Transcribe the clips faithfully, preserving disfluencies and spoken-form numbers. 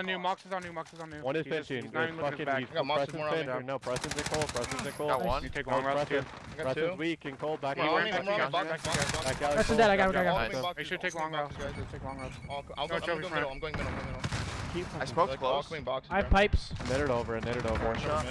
on new, Mox is on new, Mox is on new. One is pinching. He's not even looking back. I got Mox and one on me. No, Preston's in cold, Preston's in cold. Got one. You take one round, too. Preston's weak and cold. Back out. Preston's dead, I got him. They should take long rounds, guys. They should take long rounds. I'm going middle, I'm going middle, I'm middle. I smoked close. I have pipes. Knit it over and knit it over. One shot.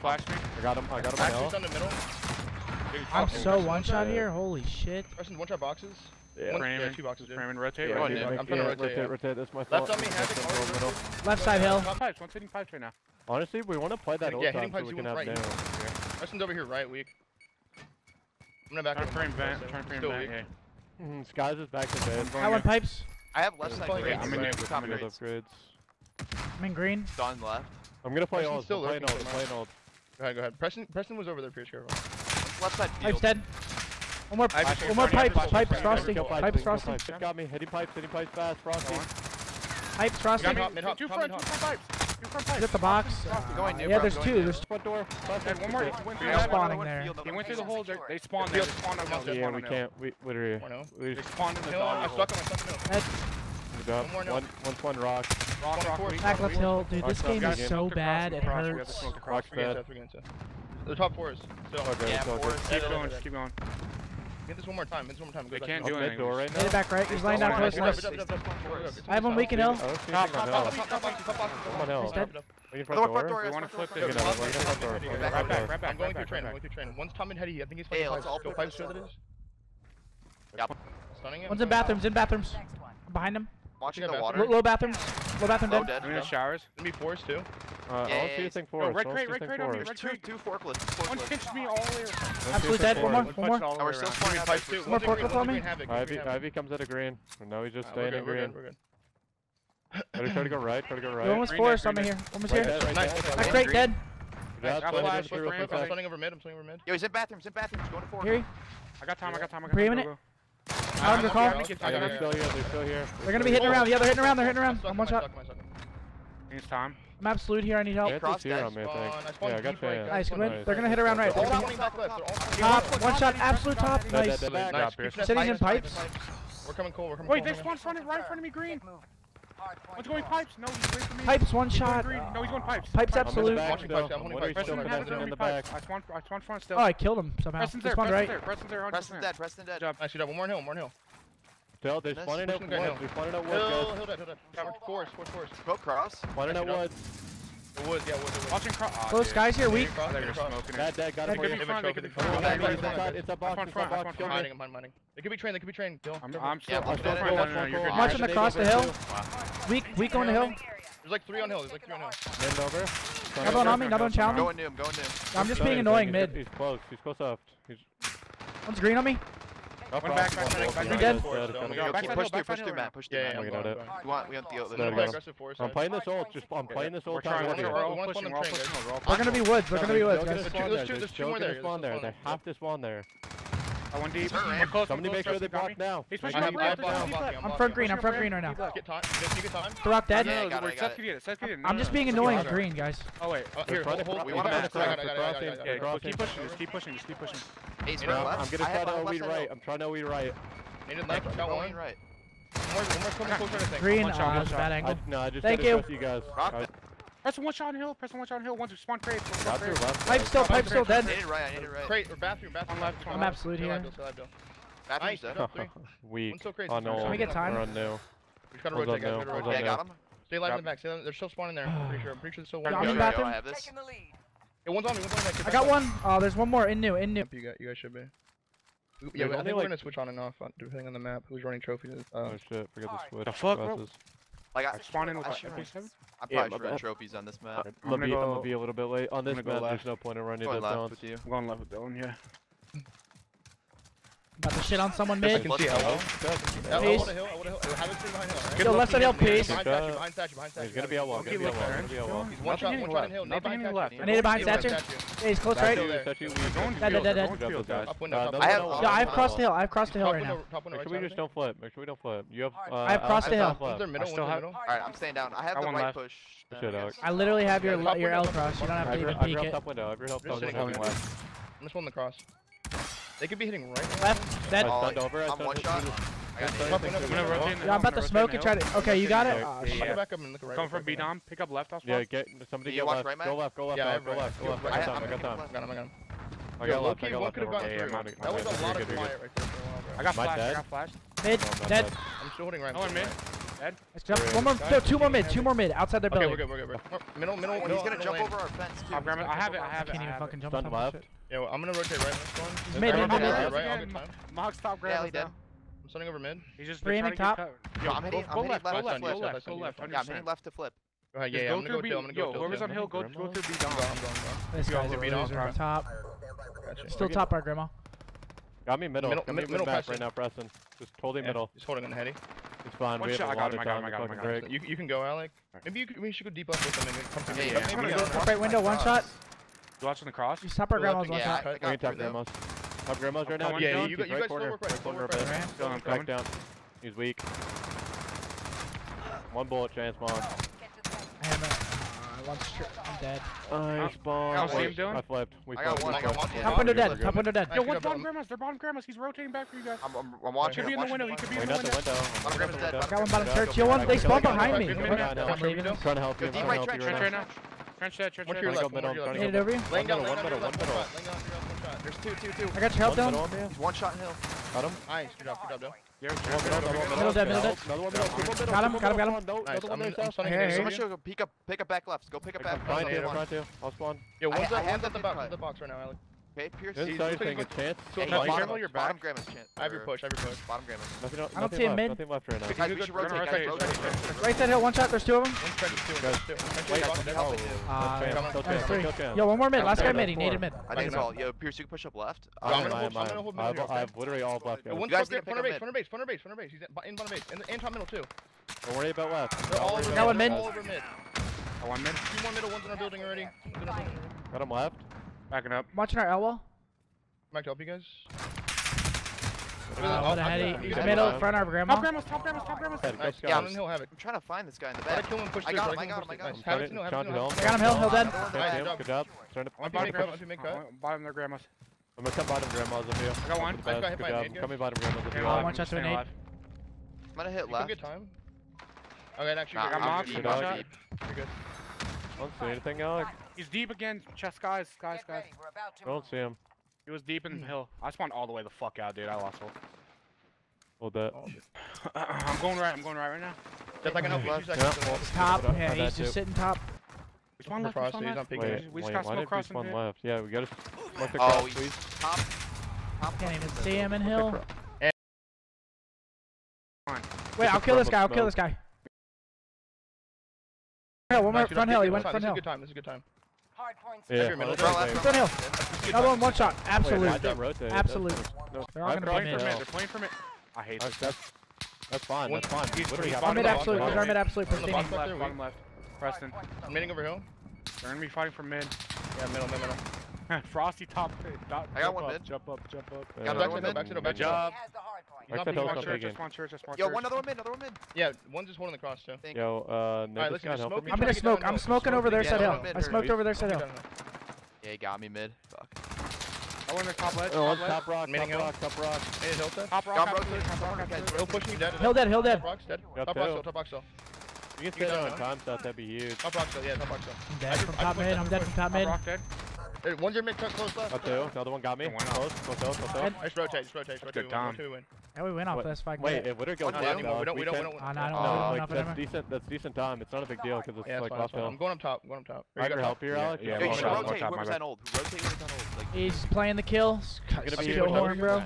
Flash me. I got him, I got him. I'm so one-shot here, holy shit. Preston, one-shot boxes. Yeah, One, Raymond, yeah, two boxes. Raymond, rotate. Yeah, rotate. I'm trying yeah, to rotate. Rotate, yeah. rotate. That's my fault. Left on me, Havoc. Left side hill. Pipes. One's hitting pipes right now. Honestly, we want to play that old yeah, time so we can have right. now. Preston's over here, right, weak. I'm gonna back up. Trying to frame vent. Trying to frame vent, yeah. Mm-hmm. Skies is back to bed. I want pipes. I have left side grades. I'm in top grades. I'm in green. Don left. I'm gonna play old. I'm playing old. I'm playing old. Go ahead, go ahead. Preston, Preston was over there, Pierce. Careful. Left side field. Pipes dead. One more, pipe, one more pipes, pipes, pipes, frosty, pipes, pipes, frosty. Pipes got me, hitting pipes, hitting pipes fast, frosty. Pipes, frosty. Got me, two front, two front pipes, two front pipes. Is it the box? Uh, yeah, there's two, there's front door. And one more, they're spawning there. They went through the hole, they spawned there. Yeah, we can't, we literally. They spawned in the dog hole. One more note. One spawn rock. Back left hill, dude, this game is so bad, it hurts. Rock's bad. The top fours. Yeah, fours. Keep going, keep going. Get this one more time. This one more time. Go they can't do anything. Door right now. Get it back right. He's lying down close. I have one weak in hill. Top, top, top, top, top, top, top. He's dead. Waiting for the front door. We want to flip it. Right back, right back. I'm going through train. I'm going through train. One's Tom and Hetty. I think he's fighting. Let's all go five. Sure that is. Yep. Stunning him. One's in bathrooms. In bathrooms. Behind him. Watching the water. Low bathrooms. Low bathroom dead. I'm in the showers. Gonna be fours too. Uh, yeah, I'll yeah, see yeah. thing forward. No, red crate, red crate on me, red crate. Two, two forklifts. forklifts. One pinched me all the way around. Absolute dead, one more, one more. Oh, we're still spawning pipes too. One more forklift on me. Ivy, Ivy comes out of green. No, he's just staying in green. We're good, we're good. Try to go right, try to go right. One was forest on me here. One was here. Red crate dead. I'm stunning over mid, I'm stunning over mid. Yo, he's in bathrooms, in bathrooms. Going to forward. Here. I got time, I got time, I got time. Preeminent. Out of the car. They're still here, they're still here. They're gonna be hitting around. Yeah, they're hitting around, they're hitting around. I'm one shot. It's time. I'm absolute here, I need help. Yeah, cross here on me, I think. I yeah, I got you. Yeah. Nice, good win. They're gonna hit around right. All all top, top, one shot, absolute top. Nice. Nice. City's in pipes. We're coming cool, we're coming cool. Wait, there's one running right in front of me, green. What's going pipes? No, he's waiting for me. Pipes, one shot. No, he's going pipes. Pipes, absolute. I'm watching pipes, I'm holding pipes. I'm in the back. I spawned front still. Oh, I killed him somehow. Preston's there, Preston's there, Preston's there. Preston's dead, Preston's dead. I should have one more hill, one more hill. They're spawning out woods. They're spawning out woods, guys. Hill dead, hill dead. Forest, forest, forest. Go cross. Spawning out woods. The woods, yeah, woods. Watching cross. Close, guys here, weak. Dad, dad, got him. They could be front, they could be front. It's a box, it's a box. I'm mining, I'm mining. They could be trained, they could be trained. I'm still front. Watching across the hill. Weak, weak on the hill. There's like three on hill, there's like three on hill. Mid over. Another one on me, another one challenge. Going to him, going to him. I'm just being annoying mid. He's close, he's close up. One's green on me. One back, back, back, back, dead. Push through, push through, Matt. Push through, Matt. We got it. We want the ult. I'm playing this ult. Just, I'm playing this ult. We're gonna be woods. We're gonna be woods, guys. There's two more there. They have to spawn there. I went deep. Somebody make sure they block now. I'm front green. I'm front green right now. The rock dead. I'm just being annoying at green, guys. Oh wait. Here, hold, hold. We want to cross. Keep pushing. Just keep pushing. Just keep pushing. I'm gonna try to O E right. I'm trying to O E right. Needed left. Got one right. Green. Bad angle. No, I just trust you guys. Press one shot on hill, press one shot on hill, one's spawn crate. Pipe's still, pipe's still dead. I hit it right, I hit it right. Crate or bathroom, bathroom. Left, I'm left. Absolute here. Bathroom's dead. Weak. Oh no. Can we get time? We're on new. We just gotta rotate, guys. Okay, I got him. Stay live in the back, stay live. They're still spawning there. I'm pretty sure, I'm pretty sure they're still spawning. I'm in bathroom. Hey, one's on me, one's on me. I got one. Oh, there's one more, in new, in new. You guys should be. Yeah, I think we're gonna switch on and off, depending on the map, who's running trophies. Oh shit, forget the switch. The fuck, bro? Like I spawned in with like F seven? I probably yeah, should run trophies on this map. I'm, I'm gonna, gonna go, be a little bit late. On this map, go there's no point in running that balance. I'm going left with Dylan, yeah. Got the shit on someone mid. I can see L O. Peace. Yo, left side hill, peace. Behind statue, behind statue, behind statue. He's gonna be L O, he's gonna be L O. He's one shot, one shot on hill, no behind statue. I need it behind statue. Yeah, he's close right. Dead, dead, dead, dead. I've crossed the hill, I've crossed the hill right now. Make sure we just don't flip, make sure we don't flip. You have, uh, I've crossed the hill. Alright, I'm staying down. I have the right push. I literally have your L cross, you don't have to even peek it. I'm just holding the cross. They could be hitting right. Left. Dead. I'm one shot. I'm gonna rotate. Yeah, I'm about to smoke and try to. Okay, you got it. Uh, yeah, yeah. Back up and look right. Come from B Dom. Pick up left. I'll yeah, get somebody. Yeah, get watch left. Right, go left. Go left. Yeah, go right. left. Go left. I got him. I got him. I got him. I got left. I got left. That was a lot of fire right there. I got flashed. I got flashed. Mid. Dead. I'm shooting right. One mid. Dead. Let's jump. One more. No, two more mid. Two more mid. Outside their building. Okay, we're good. We're good. Middle. Middle. He's gonna jump over our fence too. I have it. I have it. Can't even fucking jump on that shit. Yeah, I'm gonna rotate right. He's mid. Right. Mox top grab. I'm sending over mid. He's just three aiming top. Yo, I'm hitting go, go left, left, go left, go left, go left. Yeah, I'm hitting left to flip. Go ahead, yeah, yeah, I'm gonna go kill, I'm gonna go kill. Yo, whoever's on hill, go through B down. This guy's a B down. We're on top. Still top our grandma. Got me middle. Middle, middle back right now, Preston. Just totally middle. Just holding on the heady. It's fine. One shot. I got him. I got him. I got him. I got him. You you can go, Alec. Maybe we should go deep up with something. Yeah, yeah. Right window, one shot. You watching the cross? You top our grandma's one shot. We can top grandma's. Top grandma's right now. Yeah, you guys still work right. Still work right. Still on back down. He's weak. One bullet chance, Mon. I'm dead. Nice bomb. I see him doing. I flipped. We flipped. Top window dead. Top window dead. Yo, what's bottom grandma's? They're bottom grandma's. He's rotating back for you guys. I'm, I'm, I'm watching. He could be in the window. He could be in the window. Bottom grandma's dead. Got one bottom church. Yo, one. They spawned behind me. I'm trying to help you. Deep right trench right now. Trench that. Trench that. What's your left? One middle. One middle. One middle. One middle. There's two, two, two. I got your help down. He's one shot in hill. Got him. Nice. Good job, good job, though. Middle dead, middle dead. Got him, got him, got him. Nice. I'm going to go pick up, pick up back left. Go pick up back left. I'm trying to. I'll spawn. Yeah, one's at the box right now, Alec. Okay, Pierce. This side's taking a chance. Bottom grandma's chance. I have your push, I have your push. Bottom grandma's. I don't see him mid. Nothing left right now. We should rotate. Right side hill, one shot. There's two of them. Yo, one more mid. Last guy mid. He needed mid. I need it all. Yo, Pierce, you can push up left. I'm gonna hold mid. I have literally all left. One guy. Front of base, front of base, front of base, front of base. He's in bottom base. And top middle too. Don't worry about left. They're all over mid. All over mid. I want mid. Two more middle. One's in our building already. Got him left. Backing up. I'm watching our L wall. I'm back to help you guys. Uh, oh, what a heady. He's middle, in front of our grandma. Top grandma's, top grandma's, top grandma's. Nice. Nice. Yeah, I'm, I'm trying to find this guy in the back. I got him, I got him, I got him. I got him, I got him. I got him, hill dead. Nice, good job. I'm bottom their grandma's. I'm gonna cut bottom grandma's up here. I got one. I'm coming bottom grandma's up here. One shot to an eight. I'm gonna hit left. Good time. Okay, actually, I got mobbed. You're good. I don't see anything, Alec. He's deep again. Chest guys, guys, guys. I don't see him. He was deep in the hill. I spawned all the way the fuck out, dude. I lost hope. Hold that. I'm going right. I'm going right right now. Just like an open left. Top. Yeah, he's just sitting top. We spawned left. We just got smoke crossing, dude. Yeah, we gotta smoke the cross, please. Top. Top. Can't even see him in hill. Wait, I'll kill this guy. I'll kill this guy. One more front hill. He went front hill. This is a good time. This is a good time. Hard points. Yeah. Front hill. Another one. One shot. Absolutely. Absolutely. They're all gonna be mid. They're playing for mid. I hate that. That's that's fine. That's fine. I'm mid absolute. I'm mid absolute. Bottom left. Preston. I'm hitting over hill. They're gonna be fighting for mid. Yeah, middle, middle, middle. Frosty top. I got one mid. Jump up, jump up. Got back to mid. Back to mid. Good job. Yo, one other one mid, another one mid. Yeah, one's just holding the cross, Joe. Yo, uh, no, right, listen, help smoke, I'm gonna smoke. I'm smoking over their side hill. I smoked over their side hill. Yeah, he got me mid. Fuck. I went to top ledge. Oh, top rock, top rock, top rock. Hey, is Hilton? Top rock, top rock. He'll push me dead. Hill dead, hill dead. Top rock's dead. Top rock's still, top rock's still. You can stay down on time shot, that'd be huge. Top rock's still, yeah, top rock's still. I'm dead from top mid, I'm dead from top mid. One's your mid truck close left. Up two. The other one got me. Close. Close. Close. Close. Just rotate. Just rotate. Just rotate. One, two, win. Yeah, we win off this fight. Wait, if Witter goes down, we don't. We don't. No, that's decent. That's decent time. It's not a big deal because it's like left hill. I'm going up top. I'm going up top. I can help here, Alex. Yeah. You should rotate. Whoever's that old. Rotate whoever's that old. He's playing the kill. Gonna be horn, bro.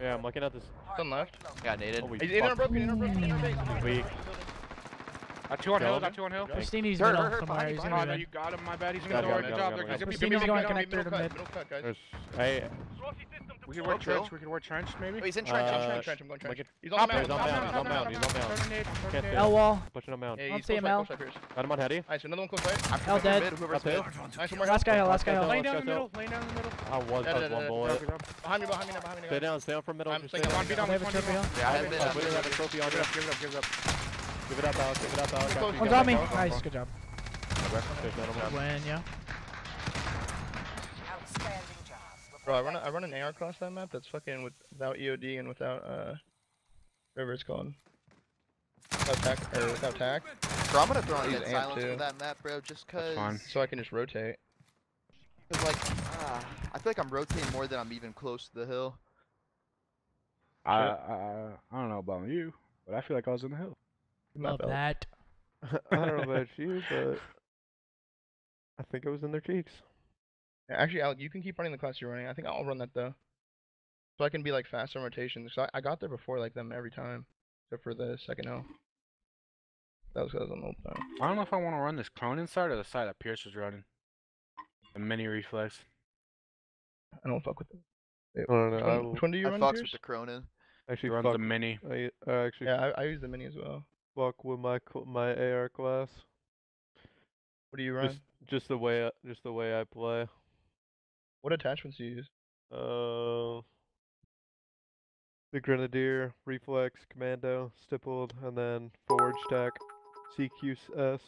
Yeah, I'm looking at this. One left. Got naded. He's interbroken. Interbroken. Weak. I two on hill, I two on hill. Christini's middle somewhere. He's in middle. You got him, my bad. He's going to do the job. Christini's going to connect through the mid. Hey. We can work trench, we can work trench maybe. He's in trench, in trench. I'm going trench. He's on mound, he's on mound, he's on mound. L wall. Pushing on mound. I don't see him, L. Got him on heady. Nice, another one close right. L dead. Last guy hill, last guy hill. Lane down the middle, lane down the middle. I was up one bullet. Behind me, behind me, behind me. Stay down, stay up from middle. I'm staying on B down. I have a trophy on. Yeah, I have a trophy on. Give it up, give it up, give it up. Give it up, Alex. Give it up, Alex. One's on me. Nice. Good job. Win, yeah. Bro, I run, a, I run an A R across that map that's fucking with, without E O D and without, uh... River's gone. Without tack, or without tack. Bro, I'm gonna throw in that silence for that map, bro, just cause. So I can just rotate. Cause like, uh, I feel like I'm rotating more than I'm even close to the hill. I, I, I don't know about you, but I feel like I was in the hill. Love that. I don't know about you, but I think it was in their cheeks. Actually, Alec, you can keep running the class you're running. I think I'll run that, though. So I can be, like, fast on rotations. So I, I got there before, like, them every time. Except for the second hill. That was, that was on the old time. I don't know if I want to run this Cronin side or the side that Pierce was running. The mini reflex. I don't fuck with them. It, I don't know. Which one, I will, which one do you I run, Pierce? I fucks with the Cronin. Actually, runs the mini. I, I actually yeah, I, I use the mini as well. Fuck with my my A R class. What do you run? Just, just the way I, just the way I play. What attachments do you use? Uh, the Grenadier, Reflex, Commando, Stippled, and then Forward Stack, C Q S.